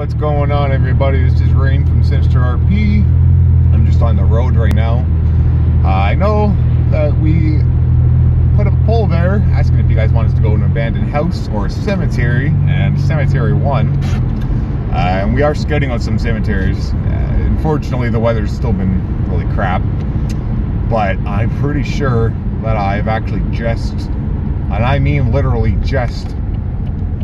What's going on, everybody? This is Rain from Sinister RP. I'm just on the road right now. I know that we put up a poll there asking if you guys want us to go to an abandoned house or a cemetery, and cemetery won. And we are scouting out some cemeteries. Unfortunately, the weather's still been really crap, but I'm pretty sure that I've actually just, and I mean literally just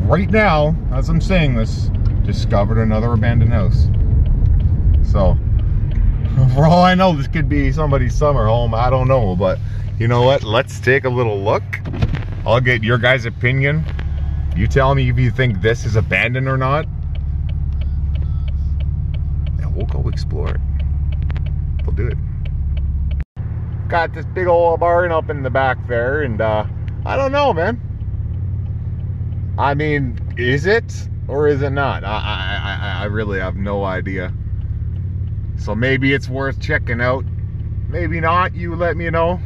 right now, as I'm saying this, discovered another abandoned house. So for all I know, this could be somebody's summer home. I don't know, but you know what, let's take a little look. I'll get your guys' opinion. You tell me if you think this is abandoned or not, and we'll go explore it. We'll do it. Got this big old barn up in the back there, and I don't know, man. I mean, is it or is it not? I really have no idea. So maybe it's worth checking out. Maybe not. You let me know.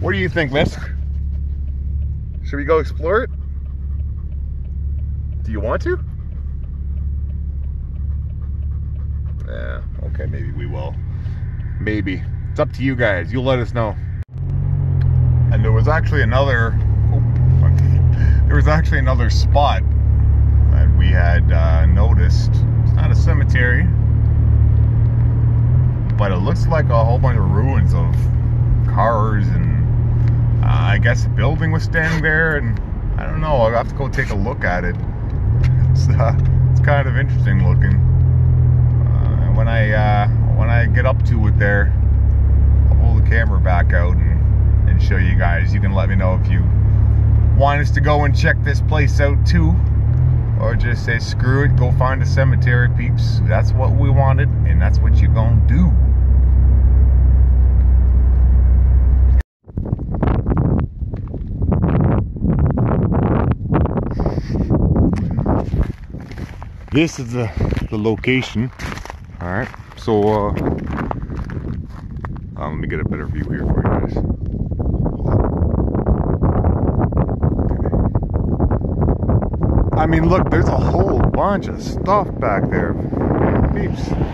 What do you think, Liz? Should we go explore it? Do you want to? Yeah, okay, maybe we will. Maybe. It's up to you guys. You let us know. And there was actually another... there was actually another spot that we had noticed. It's not a cemetery, but it looks like a whole bunch of ruins of cars, and I guess a building was standing there, and I don't know, I'll have to go take a look at it. It's kind of interesting looking. When I get up to it there, I'll pull the camera back out and show you guys. You can let me know if you want us to go and check this place out too, or just say screw it, go find a cemetery, peeps. That's what we wanted, and that's what you're gonna do. This is the location. All right, so let me get a better view here for you guys. I mean, look, there's a whole bunch of stuff back there. Peeps.